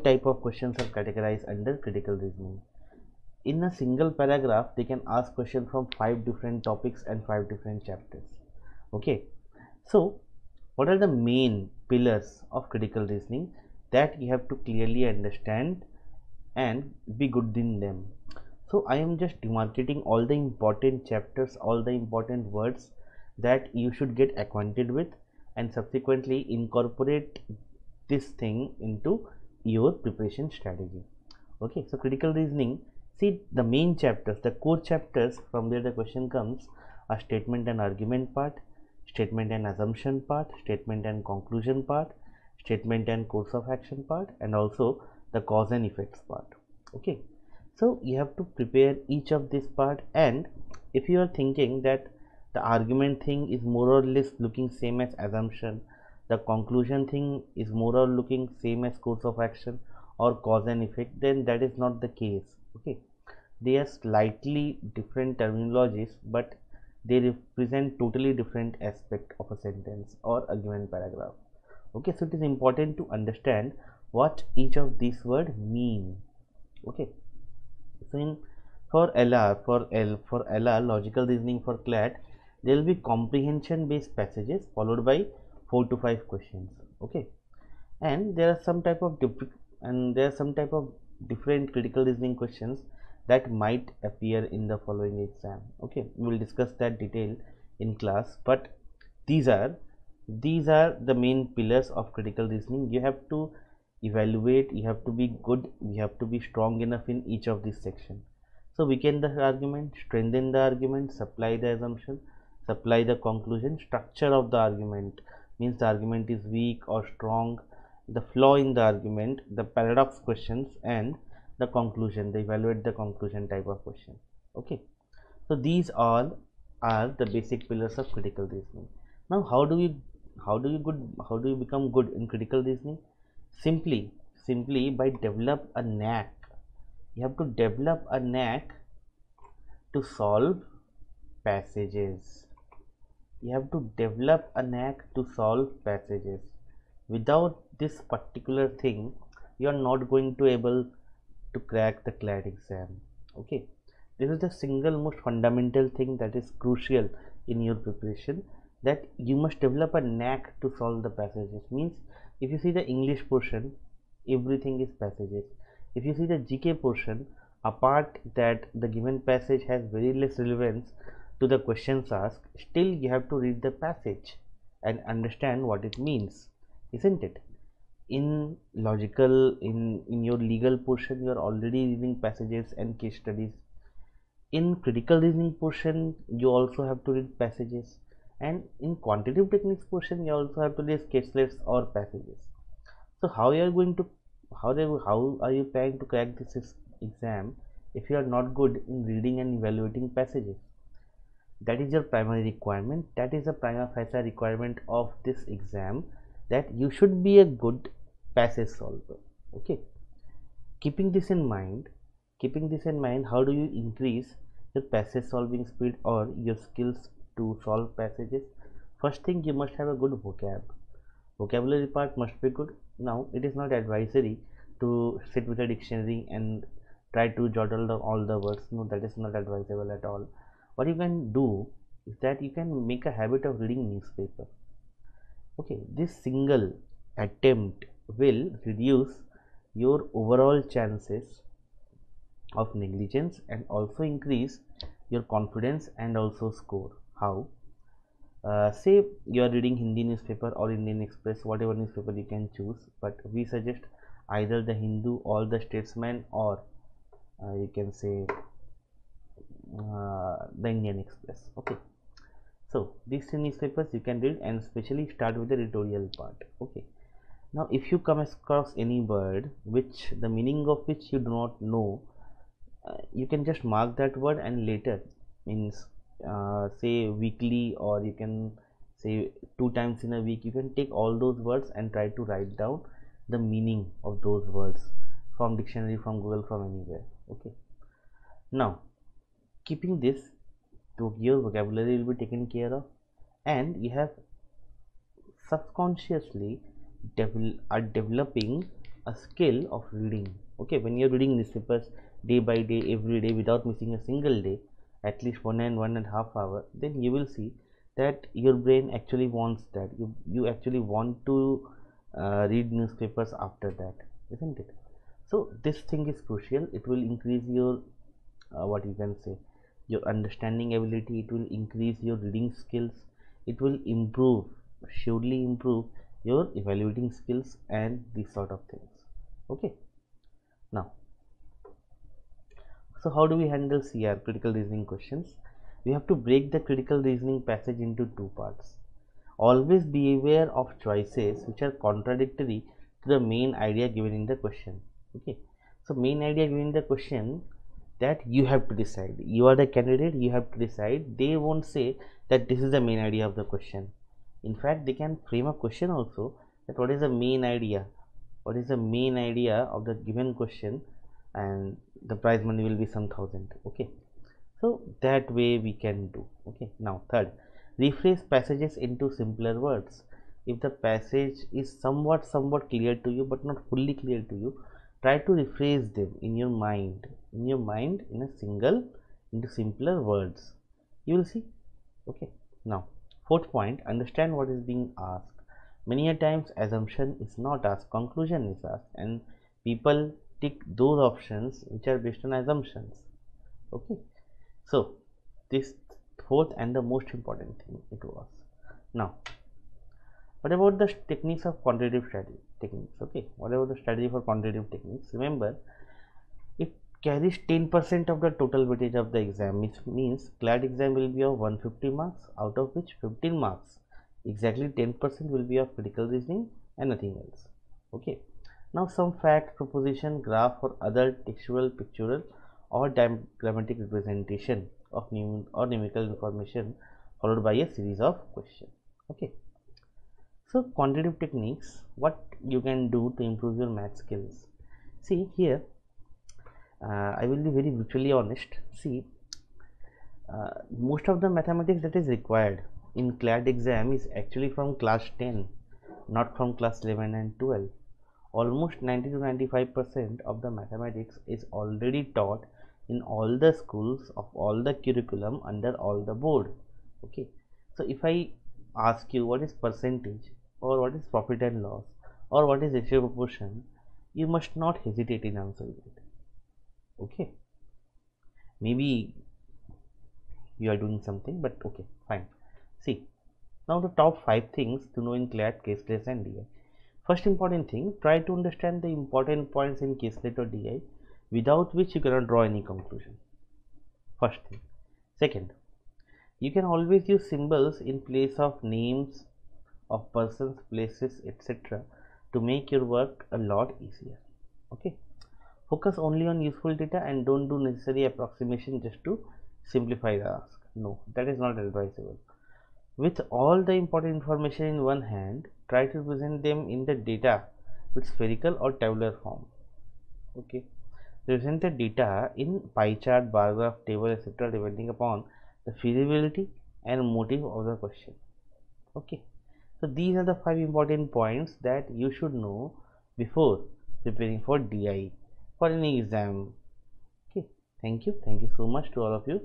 type of questions are categorized under critical reasoning. In a single paragraph they can ask questions from 5 different topics and 5 different chapters. Okay, so what are the main pillars of critical reasoning that you have to clearly understand and be good in them? So I am just demarcating all the important chapters, all the important words that you should get acquainted with and subsequently incorporate this thing into your preparation strategy. Okay, so critical reasoning, see the main chapters, the core chapters from where the question comes are statement and argument part, statement and assumption part, statement and conclusion part, statement and course of action part, and also the cause and effects part. Okay, so you have to prepare each of this part, and if you are thinking that the argument thing is more or less looking same as assumption, the conclusion thing is more or looking same as course of action or cause and effect, then that is not the case. Okay, they are slightly different terminologies, but they represent totally different aspect of a sentence or a given paragraph. Okay, so it is important to understand what each of these words mean. Okay, so for LR, logical reasoning, for CLAT, there will be comprehension based passages followed by 4 to 5 questions. Okay, and there are some type of different critical reasoning questions that might appear in the following exam. Okay, we will discuss that detail in class, but these are the main pillars of critical reasoning. You have to evaluate, you have to be good, you have to be strong enough in each of these sections. So weaken the argument, strengthen the argument, supply the assumption, supply the conclusion, structure of the argument, means the argument is weak or strong, the flaw in the argument, the paradox questions, and the conclusion, they evaluate the conclusion type of question. Okay, so these all are the basic pillars of critical reasoning. Now how do you become good in critical reasoning? Simply by develop a knack. You have to develop a knack to solve passages. Without this particular thing, you are not going to able to crack the CLAT exam. Okay, this is the single most fundamental thing that is crucial in your preparation, that you must develop a knack to solve the passages. Means if you see the English portion, everything is passages. If you see the GK portion, apart that the given passage has very less relevance to the questions asked, still you have to read the passage and understand what it means, isn't it? In logical, in your legal portion, you are already reading passages and case studies. In critical reasoning portion, you also have to read passages, and in quantitative techniques portion, you also have to read caselets or passages. So how are you planning to crack this exam if you are not good in reading and evaluating passages? That is your primary requirement, that is a prima facie requirement of this exam, that you should be a good passage solver. Okay, keeping this in mind, how do you increase your passage solving speed or your skills to solve passages? First thing, you must have a good vocabulary part must be good. Now it is not advisory to sit with a dictionary and try to jot all the words. No, that is not advisable at all. What you can do is that you can make a habit of reading newspaper. Okay, this single attempt will reduce your overall chances of negligence and also increase your confidence and also score. How? Say you are reading Hindi newspaper or Indian Express, whatever newspaper you can choose, but we suggest either the Hindu or the Statesman, or you can say the Indian Express. Okay, so these three newspapers you can read, and especially start with the editorial part. Okay, now if you come across any word which the meaning of which you do not know, you can just mark that word, and later means say weekly, or you can say 2 times in a week, you can take all those words and try to write down the meaning of those words from dictionary, from Google, from anywhere. Okay, now keeping this, so your vocabulary will be taken care of, and you have subconsciously are developing a skill of reading. Okay, when you are reading newspapers day by day, every day, without missing a single day, at least 1 and 1.5 hours, then you will see that your brain actually wants that. You actually want to read newspapers after that, isn't it? So this thing is crucial. It will increase your what you can say, your understanding ability. It will increase your reading skills. It will improve, surely improve your evaluating skills and these sort of things. Okay, now, so how do we handle CR, critical reasoning questions? We have to break the critical reasoning passage into 2 parts. Always be aware of choices which are contradictory to the main idea given in the question. Okay, so main idea given in the question, that you have to decide. You are the candidate, you have to decide. They won't say that this is the main idea of the question. In fact, they can frame a question also, that what is the main idea, what is the main idea of the given question, and the prize money will be some thousand. Okay, so that way we can do. Okay, now third, rephrase passages into simpler words. If the passage is somewhat clear to you but not fully clear to you, try to rephrase them in your mind, in a single, into simpler words. You will see. Okay, now fourth point, understand what is being asked. Many a times assumption is not asked, conclusion is asked, and people tick those options which are based on assumptions. Okay, so this fourth and the most important thing it was. Now, what about the techniques of quantitative strategy? Okay, whatever the strategy for quantitative techniques, remember it carries 10% of the total weightage of the exam, which means CLAT exam will be of 150 marks, out of which 15 marks, exactly 10%, will be of critical reasoning and nothing else. Okay, now some fact, proposition, graph, or other textual, pictorial, or diagrammatic representation of numerical information, followed by a series of questions. Okay, so quantitative techniques, what you can do to improve your math skills. See here, I will be very brutally honest. See, most of the mathematics that is required in CLAT exam is actually from class 10, not from class 11 and 12. Almost 90 to 95% of the mathematics is already taught in all the schools of all the curriculum under all the board. Okay, so if I ask you what is percentage, or what is profit and loss, or what is ratio proportion, you must not hesitate in answering it. Okay, maybe you are doing something, but okay, fine. See, now the top 5 things to know in CLAT, caselet and DI. First important thing, try to understand the important points in caselet or DI, without which you cannot draw any conclusion. First thing. Second, you can always use symbols in place of names of persons, places, etc. to make your work a lot easier. Okay, focus only on useful data and don't do necessary approximation just to simplify the ask. No, that is not advisable. With all the important information in one hand, try to represent them in the data with spherical or tabular form. Okay, represent the data in pie chart, bar graph, table, etc. depending upon the feasibility and motive of the question. Okay, so these are the 5 important points that you should know before preparing for DI, for any exam. Okay, thank you so much to all of you.